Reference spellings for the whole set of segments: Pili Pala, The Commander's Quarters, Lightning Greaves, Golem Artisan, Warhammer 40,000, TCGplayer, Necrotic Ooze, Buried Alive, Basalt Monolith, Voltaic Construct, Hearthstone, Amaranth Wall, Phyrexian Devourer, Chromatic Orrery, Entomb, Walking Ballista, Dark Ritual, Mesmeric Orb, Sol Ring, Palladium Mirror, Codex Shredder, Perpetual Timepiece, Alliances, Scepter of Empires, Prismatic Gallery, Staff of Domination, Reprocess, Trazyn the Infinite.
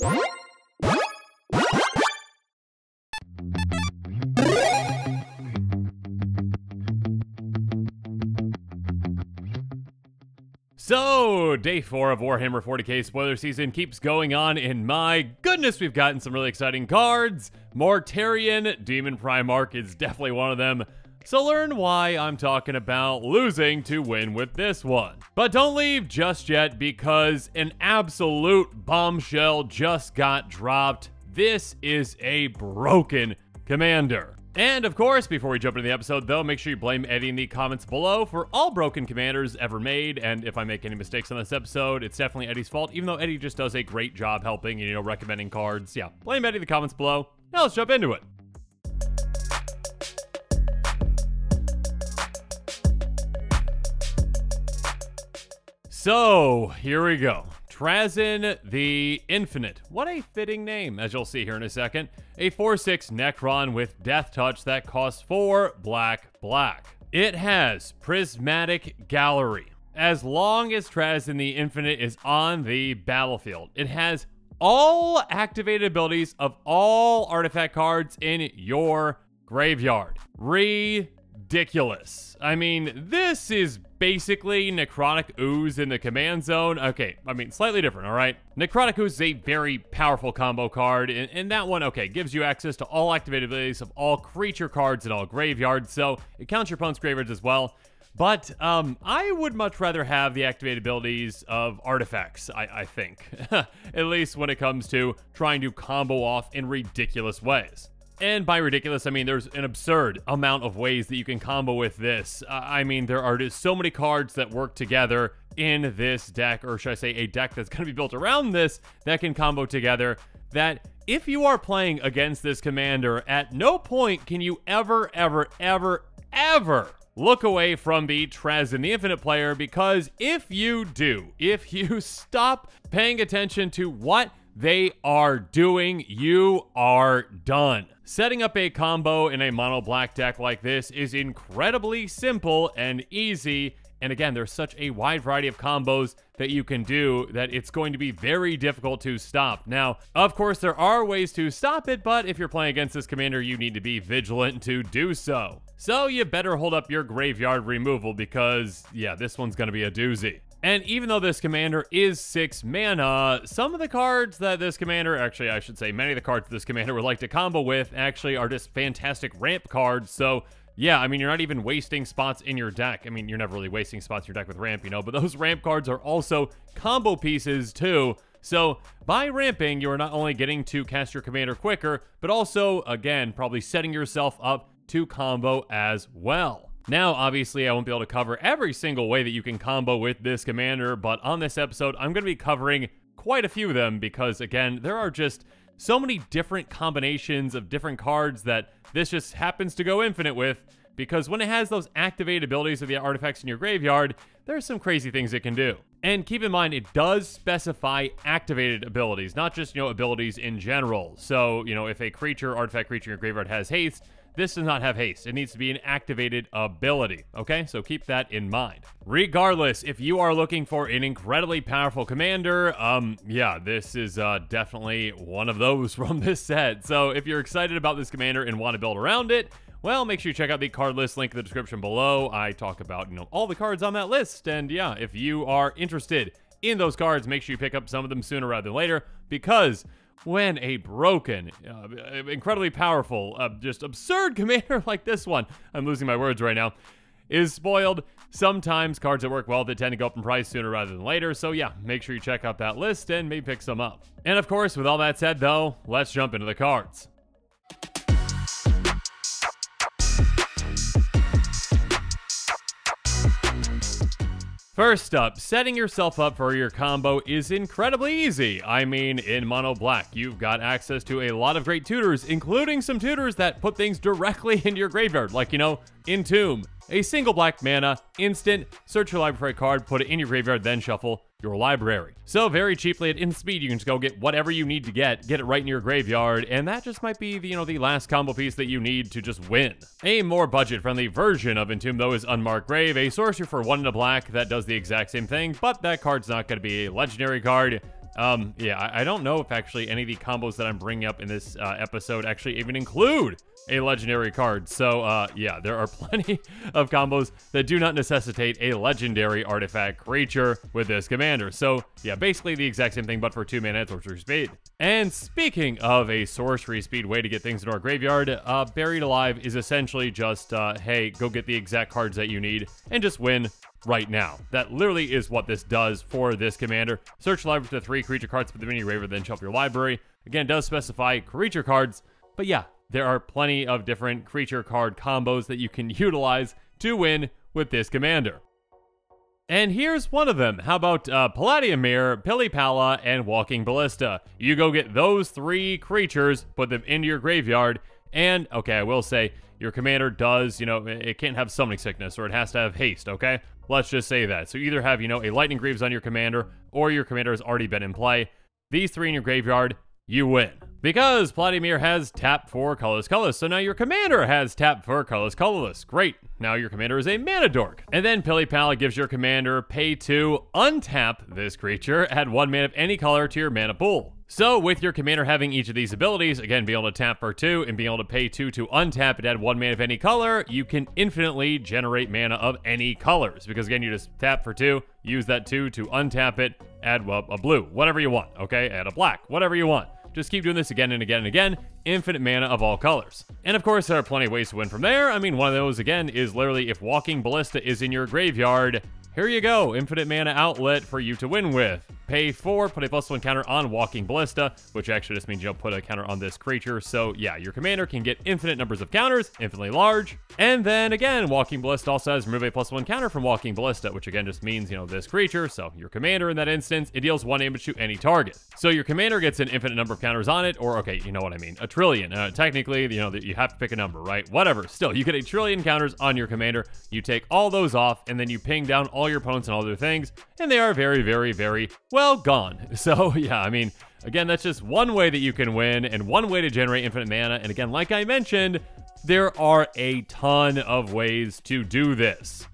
So, day 4 of Warhammer 40k spoiler season keeps going on, and my goodness, we've gotten some really exciting cards. Mortarion Demon Primarch is definitely one of them, so learn why I'm talking about losing to win with this one. But don't leave just yet, because an absolute bombshell just got dropped. This is a broken commander. And of course, before we jump into the episode though, make sure you blame Eddie in the comments below for all broken commanders ever made, and if I make any mistakes on this episode, it's definitely Eddie's fault, even though Eddie just does a great job helping, you know, recommending cards. Yeah, blame Eddie in the comments below. Now let's jump into it. So, here we go. Trazyn the Infinite. What a fitting name, as you'll see here in a second. A 4/6 Necron with Death Touch that costs 4 black black. It has Prismatic Gallery. As long as Trazyn the Infinite is on the battlefield, it has all activated abilities of all artifact cards in your graveyard. Ridiculous. I mean, this is basically Necrotic Ooze in the command zone. Okay, I mean, slightly different, all right? Necrotic Ooze is a very powerful combo card, and that one, okay, gives you access to all activated abilities of all creature cards and all graveyards, so it counts your opponent's graveyards as well. But I would much rather have the activated abilities of artifacts, I think. At least when it comes to trying to combo off in ridiculous ways. And by ridiculous, I mean there's an absurd amount of ways that you can combo with this. I mean, there are just so many cards that work together in this deck, or should I say a deck that's going to be built around this, that can combo together, that if you are playing against this commander, at no point can you ever look away from the Trazyn the Infinite player, because if you stop paying attention to what they are doing, you are done. Setting up a combo in a mono black deck like this is incredibly simple and easy, and again, there's such a wide variety of combos that you can do that it's going to be very difficult to stop. Now, of course, there are ways to stop it, but if you're playing against this commander, you need to be vigilant to do so. So you better hold up your graveyard removal, because yeah, this one's gonna be a doozy. And even though this commander is 6 mana, some of the cards that this commander, actually I should say many of the cards this commander would like to combo with actually are just fantastic ramp cards. So yeah, I mean, you're not even wasting spots in your deck. I mean, you're never really wasting spots in your deck with ramp, you know, but those ramp cards are also combo pieces too. So by ramping, you're not only getting to cast your commander quicker, but also, again, probably setting yourself up to combo as well. Now, obviously, I won't be able to cover every single way that you can combo with this commander, but on this episode, I'm going to be covering quite a few of them because, again, there are just so many different combinations of different cards that this just happens to go infinite with, because when it has those activated abilities of the artifacts in your graveyard, there's some crazy things it can do. And keep in mind, it does specify activated abilities, not just, you know, abilities in general. So, you know, if a creature, artifact creature in your graveyard has haste, this does not have haste. It needs to be an activated ability, okay? So keep that in mind. Regardless, if you are looking for an incredibly powerful commander, yeah, this is definitely one of those from this set. So if you're excited about this commander and want to build around it, well, make sure you check out the card list link in the description below. I talk about, you know, all the cards on that list, and yeah, if you are interested in those cards, make sure you pick up some of them sooner rather than later, because when a broken, incredibly powerful, just absurd commander like this one, I'm losing my words right now, is spoiled, sometimes cards that work well that tend to go up in price sooner rather than later. So yeah, make sure you check out that list and maybe pick some up. And of course, with all that said though, let's jump into the cards. First up, setting yourself up for your combo is incredibly easy. I mean, in mono black, you've got access to a lot of great tutors, including some tutors that put things directly into your graveyard, like, you know, Entomb. A single black mana, instant, search your library card, put it in your graveyard, then shuffle your library. So very cheaply at instant speed, you can just go get whatever you need to get it right in your graveyard, and that just might be the, you know, the last combo piece that you need to just win. A more budget-friendly version of Entomb, though, is Unmarked Grave, a sorcery for 1 and a black that does the exact same thing, but that card's not going to be a legendary card. Yeah, I don't know if actually any of the combos that I'm bringing up in this episode actually even include a legendary card. So, yeah, there are plenty of combos that do not necessitate a legendary artifact creature with this commander. So, yeah, basically the exact same thing, but for 2 mana at sorcery speed. And speaking of a sorcery speed way to get things into our graveyard, Buried Alive is essentially just, hey, go get the exact cards that you need and just win right now. That literally is what this does for this commander. Search library for 3 creature cards for the mini graveyard, then shuffle your library. Again, it does specify creature cards, but yeah, there are plenty of different creature card combos that you can utilize to win with this commander. And here's one of them. How about Palladium Mirror, Pili Pala, and Walking Ballista? You go get those 3 creatures, put them into your graveyard, and, okay, I will say, your commander does, you know, it can't have summoning sickness, or it has to have haste, okay? Let's just say that. So you either have, you know, a Lightning Greaves on your commander, or your commander has already been in play. These 3 in your graveyard, you win. Because Palladium Mirror has tap for colorless colorless, so now your commander has tap for colorless colorless. Great, now your commander is a mana dork. And then Pili Pala gives your commander pay to untap this creature, add 1 mana of any color to your mana pool. So with your commander having each of these abilities, again, being able to tap for 2 and being able to pay 2 to untap and add 1 mana of any color, you can infinitely generate mana of any colors. Because again, you just tap for 2, use that 2 to untap it, add a blue, whatever you want, okay? Add a black, whatever you want. Just keep doing this again and again and again. Infinite mana of all colors. And of course, there are plenty of ways to win from there. I mean, one of those, again, is literally if Walking Ballista is in your graveyard, here you go. Infinite mana outlet for you to win with. Pay 4, put a +1 counter on Walking Ballista, which actually just means you'll put a counter on this creature. So yeah, your commander can get infinite numbers of counters, infinitely large. And then again, Walking Ballista also has remove a +1 counter from Walking Ballista, which again just means, you know, this creature. So your commander in that instance, it deals 1 damage to any target. So your commander gets an infinite number of counters on it, or okay, you know what I mean, 1 trillion. Technically, you know, you have to pick a number, right? Whatever. Still, you get 1 trillion counters on your commander. You take all those off, and then you ping down all your opponents and all their things, and they are very, very, very well gone. So yeah, I mean, again, that's just one way that you can win and one way to generate infinite mana. And again, like I mentioned, there are a ton of ways to do this.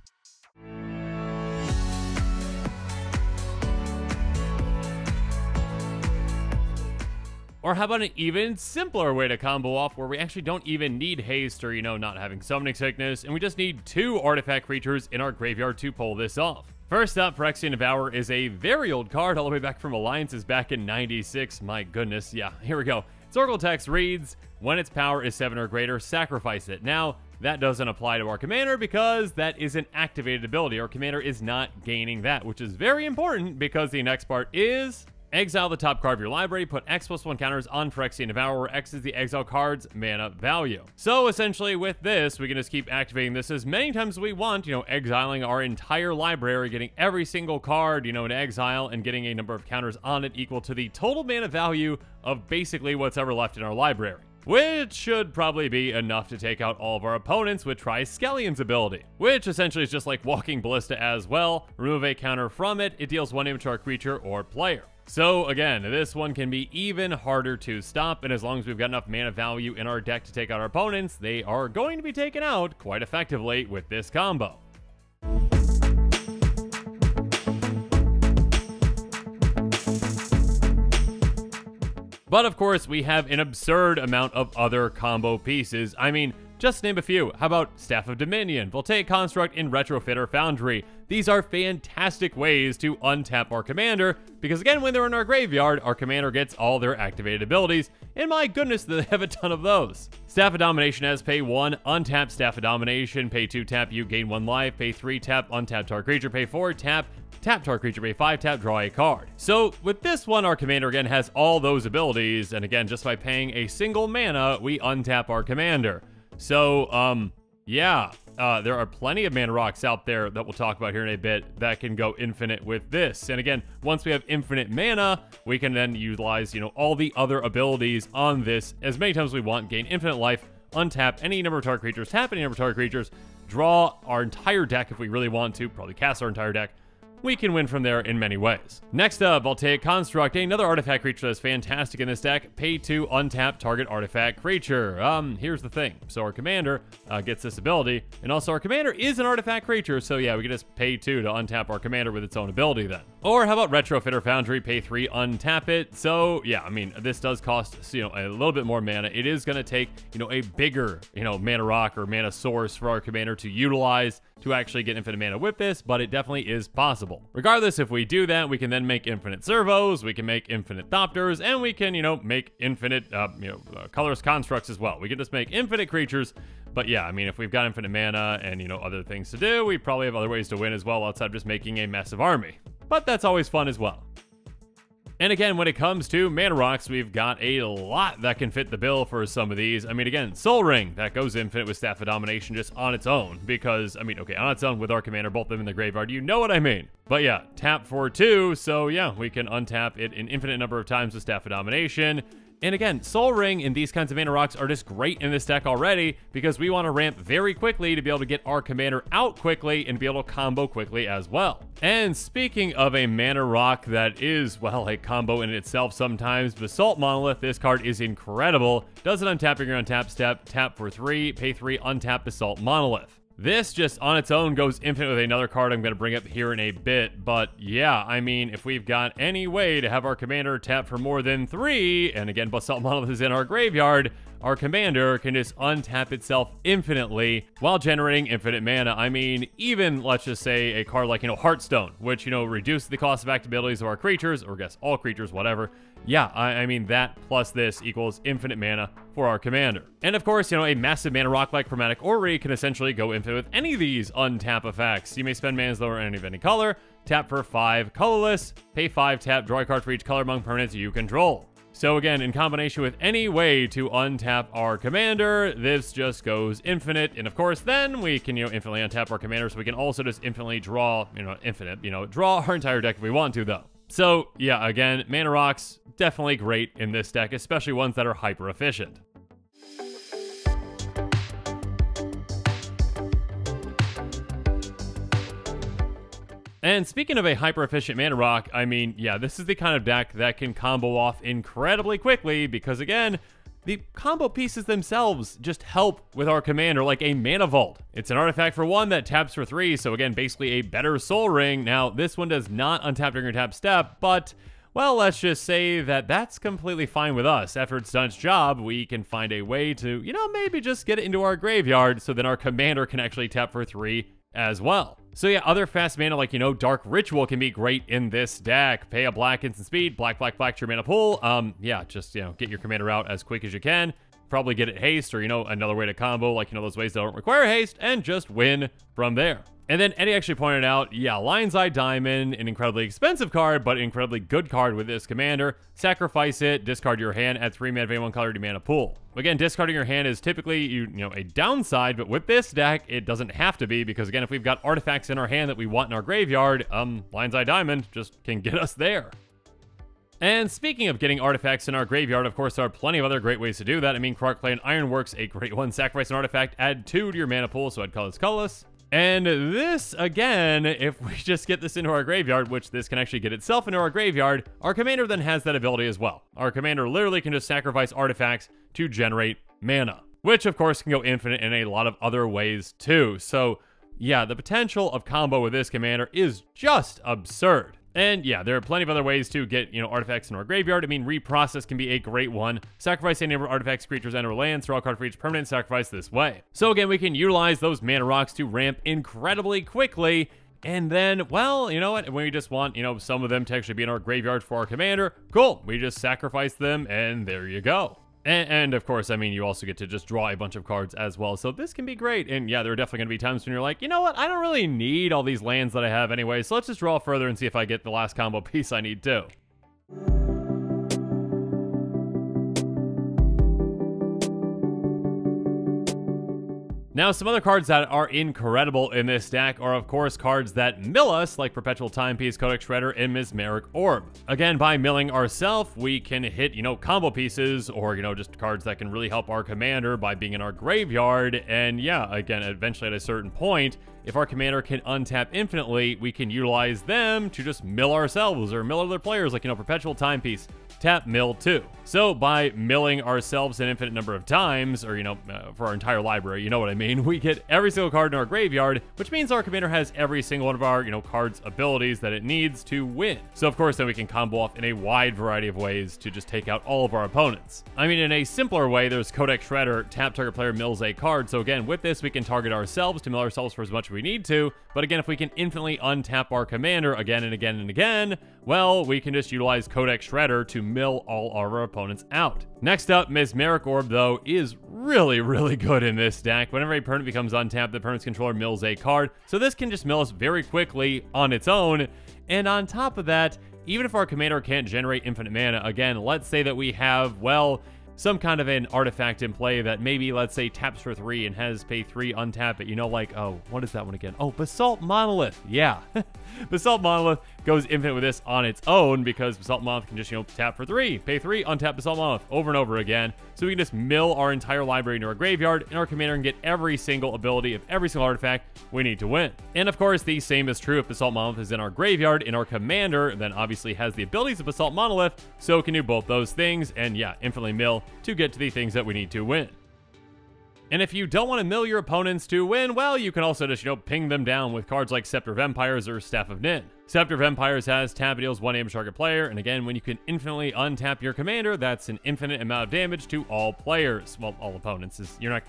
Or how about an even simpler way to combo off where we actually don't even need haste or, you know, not having summoning sickness, and we just need 2 artifact creatures in our graveyard to pull this off. First up, Phyrexian Devourer is a very old card all the way back from Alliances back in 96. My goodness, yeah, here we go. Its Oracle text reads, when its power is 7 or greater, sacrifice it. Now, that doesn't apply to our commander because that is an activated ability. Our commander is not gaining that, which is very important because the next part is exile the top card of your library, put X +1 counters on Phyrexian Devourer, where X is the exile card's mana value. So essentially with this, we can just keep activating this as many times as we want, you know, exiling our entire library, getting every single card, you know, in exile, and getting a number of counters on it equal to the total mana value of basically what's ever left in our library. Which should probably be enough to take out all of our opponents with Triskellion's ability, which essentially is just like Walking Ballista as well. Remove a counter from it, it deals 1 damage to our creature or player. So again, this one can be even harder to stop, and as long as we've got enough mana value in our deck to take out our opponents, they are going to be taken out quite effectively with this combo. But of course, we have an absurd amount of other combo pieces. I mean, just to name a few. How about Staff of Domination, Voltaic Construct, and Retrofitter Foundry? These are fantastic ways to untap our commander, because again, when they're in our graveyard, our commander gets all their activated abilities, and my goodness, they have a ton of those. Staff of Domination has pay 1, untap Staff of Domination, pay 2, tap you, gain 1 life, pay 3, tap, untap target creature, pay 4, tap, tap target creature, pay 5, tap, draw a card. So with this one, our commander again has all those abilities, and again, just by paying a single mana, we untap our commander. So, yeah, there are plenty of mana rocks out there that we'll talk about here in a bit that can go infinite with this. And again, once we have infinite mana, we can then utilize, you know, all the other abilities on this as many times as we want, gain infinite life, untap any number of target creatures, tap any number of target creatures, draw our entire deck if we really want to, probably cast our entire deck. We can win from there in many ways. Next up, Voltaic Construct, another artifact creature that's fantastic in this deck. Pay 2, untap target artifact creature. Here's the thing. So our commander gets this ability, and also our commander is an artifact creature, so yeah, we can just pay 2 to untap our commander with its own ability then. Or how about Retrofitter Foundry, pay 3, untap it. So yeah, I mean, this does cost, you know, a little bit more mana. It is going to take, you know, a bigger, you know, mana rock or mana source for our commander to utilize to actually get infinite mana with this, but it definitely is possible. Regardless, if we do that, we can then make infinite servos, we can make infinite thopters, and we can, you know, make infinite, colorless constructs as well. We can just make infinite creatures. But yeah, I mean, if we've got infinite mana and, you know, other things to do, we probably have other ways to win as well outside of just making a massive army. But that's always fun as well. And again, when it comes to mana rocks, we've got a lot that can fit the bill for some of these. I mean, again, Sol Ring, that goes infinite with Staff of Domination just on its own. Because, I mean, okay, on its own with our commander, both of them in the graveyard, you know what I mean. But yeah, tap for 2, so yeah, we can untap it an infinite number of times with Staff of Domination. And again, Sol Ring and these kinds of mana rocks are just great in this deck already because we want to ramp very quickly to be able to get our commander out quickly and be able to combo quickly as well. And speaking of a mana rock that is, well, a combo in itself sometimes, Basalt Monolith, this card is incredible. Does it untap your untap step, tap for 3, pay 3, untap Basalt Monolith. This just on its own goes infinite with another card I'm going to bring up here in a bit, but yeah, I mean, if we've got any way to have our commander tap for more than 3, and again, Basalt Monolith is in our graveyard, our commander can just untap itself infinitely while generating infinite mana. I mean, even, let's just say, a card like, you know, Hearthstone, which, you know, reduces the cost of active abilities of our creatures, or I guess all creatures, whatever. Yeah, I mean, that plus this equals infinite mana for our commander. And of course, you know, a massive mana rock like Chromatic Orrery can essentially go infinite with any of these untap effects. You may spend mana as lower energy of any color, tap for 5, colorless, pay 5, tap, draw a card for each color among permanents you control. So again, in combination with any way to untap our commander, this just goes infinite. And of course, then we can, you know, infinitely untap our commander, so we can also just infinitely draw, you know, draw our entire deck if we want to though. So yeah, again, mana rocks, definitely great in this deck, especially ones that are hyper efficient. And speaking of a hyper-efficient mana rock, I mean, yeah, this is the kind of deck that can combo off incredibly quickly because, again, the combo pieces themselves just help with our commander, like a Mana Vault. It's an artifact for 1 that taps for 3, so again, basically a better Sol Ring. Now, this one does not untap during your tap step, but, well, let's just say that that's completely fine with us. After it's done its job, we can find a way to, you know, maybe just get it into our graveyard so then our commander can actually tap for 3 as well. So yeah, other fast mana like, you know, Dark Ritual can be great in this deck. Pay a black, instant speed, black, your mana pool. Yeah, just, you know, get your commander out as quick as you can. Probably get it haste or, you know, another way to combo, like, you know, those ways that don't require haste, and just win from there. And then Eddie actually pointed out, yeah, Lion's Eye Diamond, an incredibly expensive card, but an incredibly good card with this commander. Sacrifice it, discard your hand, add 3 mana of any one color to your mana pool. Again, discarding your hand is typically, you know, a downside, but with this deck, it doesn't have to be, because again, if we've got artifacts in our hand that we want in our graveyard, Lion's Eye Diamond just can get us there. And speaking of getting artifacts in our graveyard, of course, there are plenty of other great ways to do that. I mean, Krark-Clan Ironworks, a great one. Sacrifice an artifact, add 2 to your mana pool, so add colorless. And this, again, if we just get this into our graveyard, which this can actually get itself into our graveyard, our commander then has that ability as well. Our commander literally can just sacrifice artifacts to generate mana, which of course can go infinite in a lot of other ways too. So yeah, the potential of combo with this commander is just absurd. And yeah, there are plenty of other ways to get, you know, artifacts in our graveyard. I mean, Reprocess can be a great one. Sacrifice any of our artifacts, creatures, and our lands. Draw a card for each permanent, sacrifice this way. So again, we can utilize those mana rocks to ramp incredibly quickly. And then, well, you know what? When we just want, you know, some of them to actually be in our graveyard for our commander, cool. We just sacrifice them, and there you go. And of course, I mean, you also get to just draw a bunch of cards as well. So this can be great. And yeah, there are definitely going to be times when you're like, you know what? I don't really need all these lands that I have anyway. So let's just draw further and see if I get the last combo piece I need too. Now, some other cards that are incredible in this deck are, of course, cards that mill us, like Perpetual Timepiece, Codex Shredder, and Mesmeric Orb. Again, by milling ourselves, we can hit, you know, combo pieces or, you know, just cards that can really help our commander by being in our graveyard. And yeah, again, eventually at a certain point, If our commander can untap infinitely, we can utilize them to just mill ourselves or mill other players, like, you know, Perpetual Timepiece. Tap, mill, too. So by milling ourselves an infinite number of times, or, you know, for our entire library, you know what I mean, we get every single card in our graveyard, which means our commander has every single one of our, you know, cards' abilities that it needs to win. So, of course, then we can combo off in a wide variety of ways to just take out all of our opponents. I mean, in a simpler way, there's Codex Shredder, tap target player mills a card. So, again, with this, we can target ourselves to mill ourselves for as much as we need to. But, again, if we can infinitely untap our commander again and again and again, well, we can just utilize Codex Shredder to mill all of our opponents out. Next up, Mesmeric Orb, though, is really, really good in this deck. Whenever a opponent becomes untapped, the opponent's controller mills a card. So this can just mill us very quickly on its own. And on top of that, even if our commander can't generate infinite mana, again, let's say that we have, well, some kind of an artifact in play that maybe, let's say, taps for 3 and has pay 3, untap it. You know, like, oh, what is that one again? Oh, Basalt Monolith. Yeah. Basalt Monolith goes infinite with this on its own because Basalt Monolith can just, you know, tap for 3, pay 3, untap Basalt Monolith over and over again. So we can just mill our entire library into our graveyard, and our commander can get every single ability of every single artifact we need to win. And of course, the same is true if Basalt Monolith is in our graveyard, and our commander then obviously has the abilities of Basalt Monolith, so it can do both those things, and yeah, infinitely mill to get to the things that we need to win. And if you don't want to mill your opponents to win, well, you can also just, you know, ping them down with cards like Scepter of Empires or Staff of Nin. Scepter of Empires has tap, it deals 1 damage target player, and again, when you can infinitely untap your commander, that's an infinite amount of damage to all players. Well, all opponents.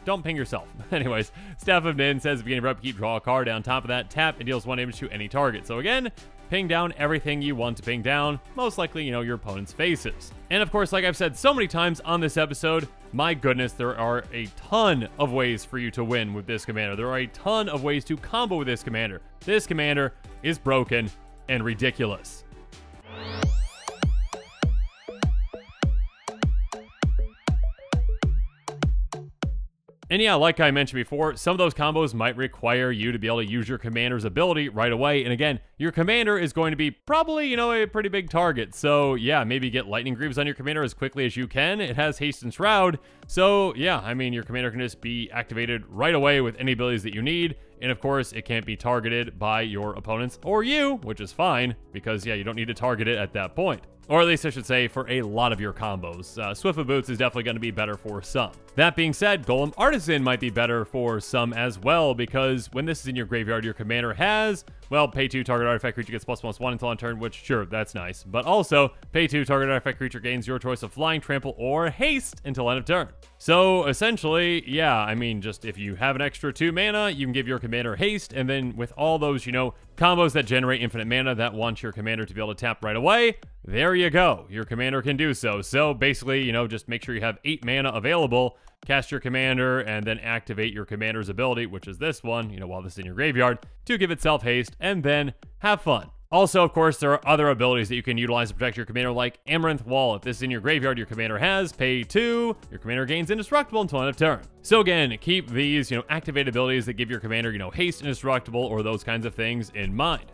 Don't ping yourself. Anyways, Staff of Nin says, beginning of upkeep, draw a card. On top of that, tap, it deals 1 damage to any target. So again, ping down everything you want to ping down, most likely, you know, your opponent's faces. And of course, like I've said so many times on this episode, my goodness, there are a ton of ways for you to win with this commander. There are a ton of ways to combo with this commander. This commander is broken and ridiculous. And yeah, like I mentioned before, some of those combos might require you to be able to use your commander's ability right away. And again, your commander is going to be probably, you know, a pretty big target. So yeah, maybe get Lightning Greaves on your commander as quickly as you can. It has Haste and Shroud. So yeah, I mean, your commander can just be activated right away with any abilities that you need. And of course, it can't be targeted by your opponents or you, which is fine because, yeah, you don't need to target it at that point. Or at least I should say for a lot of your combos. Swift of Boots is definitely going to be better for some. That being said, Golem Artisan might be better for some as well, because when this is in your graveyard, your commander has, well, pay 2 target artifact creature gets +1/+1 until on turn, which, sure, that's nice. But also, pay 2 target artifact creature gains your choice of flying, trample, or haste until end of turn. So essentially, yeah, I mean, just if you have an extra 2 mana, you can give your commander haste, and then with all those, you know, combos that generate infinite mana that want your commander to be able to tap right away, there you go. Your commander can do so. So basically, you know, just make sure you have 8 mana available, cast your commander, and then activate your commander's ability, which is this one, you know, while this is in your graveyard, to give itself haste, and then have fun. Also, of course, there are other abilities that you can utilize to protect your commander, like Amaranth Wall. If this is in your graveyard, your commander has pay 2, your commander gains indestructible until end of turn. So again, keep these, you know, activated abilities that give your commander, you know, haste, indestructible, or those kinds of things in mind.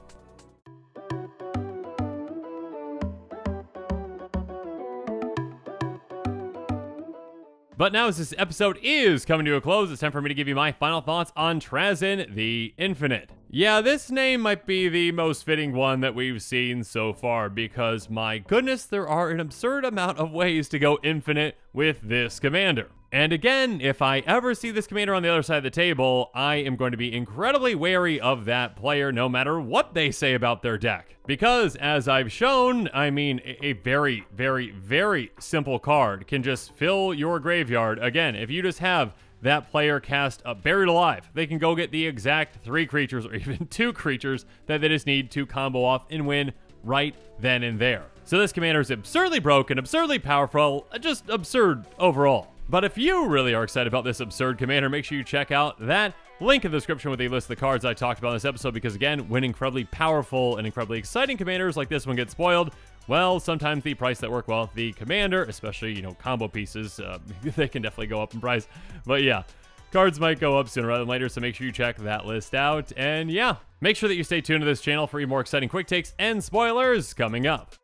But now, as this episode is coming to a close, it's time for me to give you my final thoughts on Trazyn the Infinite. Yeah, this name might be the most fitting one that we've seen so far, because my goodness, there are an absurd amount of ways to go infinite with this commander. And again, if I ever see this commander on the other side of the table, I am going to be incredibly wary of that player no matter what they say about their deck. Because, as I've shown, I mean, a very, very, very simple card can just fill your graveyard. Again, if you just have that player cast a Buried Alive, they can go get the exact 3 creatures or even 2 creatures that they just need to combo off and win right then and there. So this commander is absurdly broken, absurdly powerful, just absurd overall. But if you really are excited about this absurd commander, make sure you check out that link in the description with a list of the cards I talked about in this episode, because again, when incredibly powerful and incredibly exciting commanders like this one get spoiled, well, sometimes the price that work well with the commander, especially, you know, combo pieces, they can definitely go up in price. But yeah, cards might go up sooner rather than later, so make sure you check that list out. And yeah, make sure that you stay tuned to this channel for even more exciting quick takes and spoilers coming up.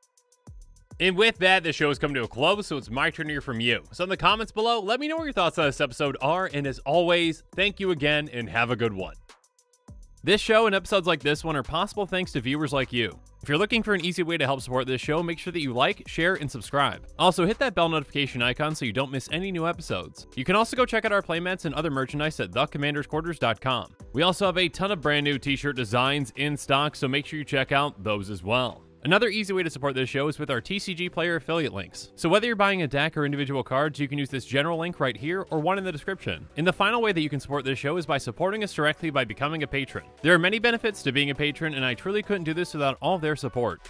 And with that, this show has come to a close, so it's my turn to hear from you. So in the comments below, let me know what your thoughts on this episode are, and as always, thank you again, and have a good one. This show and episodes like this one are possible thanks to viewers like you. If you're looking for an easy way to help support this show, make sure that you like, share, and subscribe. Also, hit that bell notification icon so you don't miss any new episodes. You can also go check out our playmats and other merchandise at thecommandersquarters.com. We also have a ton of brand new t-shirt designs in stock, so make sure you check out those as well. Another easy way to support this show is with our TCG player affiliate links. So whether you're buying a deck or individual cards, you can use this general link right here or one in the description. And the final way that you can support this show is by supporting us directly by becoming a patron. There are many benefits to being a patron, and I truly couldn't do this without all of their support.